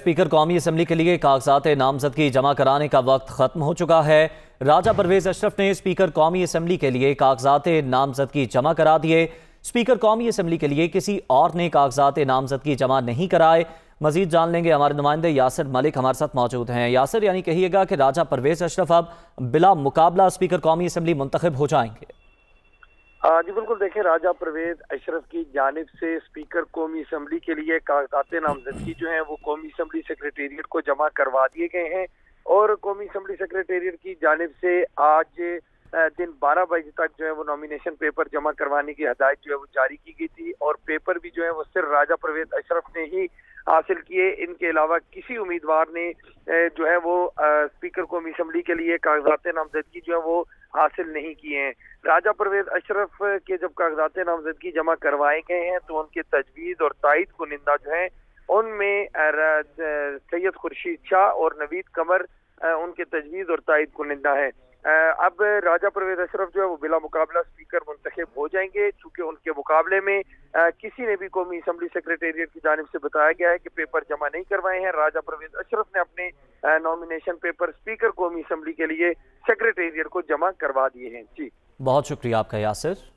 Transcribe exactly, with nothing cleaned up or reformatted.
Speaker कौमी assembly के लिए कागजात नामजदगी जमा कराने का वक्त खत्म हो चुका है। राजा परवेज अशरफ ने स्पीकर कौमी असम्बली के लिए कागजात नामजदगी जमा करा दिए। स्पीकर कौमी असम्बली के लिए किसी और ने कागजात नामजदगी जमा नहीं कराए। मजीद जान लेंगे हमारे नुमाइंदे यासर मलिक हमारे साथ मौजूद हैं। यासर, यानी कहिएगा कि राजा परवेज अशरफ अब बिला मुकाबला स्पीकर कौमी असम्बली मुंतखब हो जाएंगे? जी बिल्कुल, देखें राजा परवेज अशरफ की जानिब से स्पीकर कौमी असम्बली के लिए कागजात नामजदगी जो है वो कौमी असम्बली सेक्रेटेरिएट को जमा करवा दिए गए हैं और कौमी असम्बली सेक्रेटेरिएट की जानिब से आज दिन बारह बजे तक जो है वो नॉमिनेशन पेपर जमा करवाने की हदायत जो है वो जारी की गई थी और पेपर भी जो है वो सिर्फ राजा परवेज अशरफ ने ही हासिल किए। इनके अलावा किसी उम्मीदवार ने जो है वो स्पीकर कौमी असम्बली के लिए कागजात नामजदगी जो है वो हासिल नहीं किए हैं। राजा परवेज अशरफ के जब कागजात नामजदगी जमा करवाए गए हैं तो उनके तजवीज़ और तायद कुनिंदा जो हैं उनमें सैयद खुर्शीद शाह और नवीद कमर उनके तजवीज़ और तायद कुनिंदा हैं। अब राजा परवेज अशरफ जो है वो बिला मुकाबला स्पीकर मुंतखब हो जाएंगे, चूंकि उनके मुकाबले में आ, किसी ने भी कौमी असम्बली सेक्रेटेरिएट की जानिब से बताया गया है कि पेपर जमा नहीं करवाए हैं। राजा परवेज अशरफ ने अपने नॉमिनेशन पेपर स्पीकर कौमी असम्बली के लिए सेक्रेटेरिएट को जमा करवा दिए हैं। जी बहुत शुक्रिया आपका यासिर।